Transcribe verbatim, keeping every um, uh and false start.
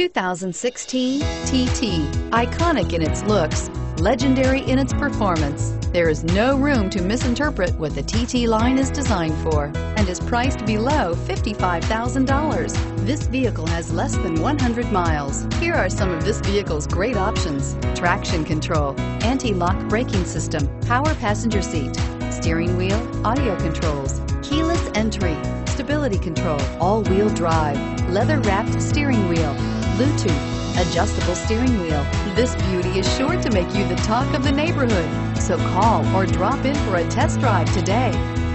two thousand sixteen T T. Iconic in its looks, legendary in its performance. There is no room to misinterpret what the T T line is designed for and is priced below fifty-five thousand dollars. This vehicle has less than one hundred miles. Here are some of this vehicle's great options: traction control, anti-lock braking system, power passenger seat, steering wheel audio controls, keyless entry, stability control, all-wheel drive, leather-wrapped steering wheel, Bluetooth, adjustable steering wheel. This beauty is sure to make you the talk of the neighborhood, so call or drop in for a test drive today.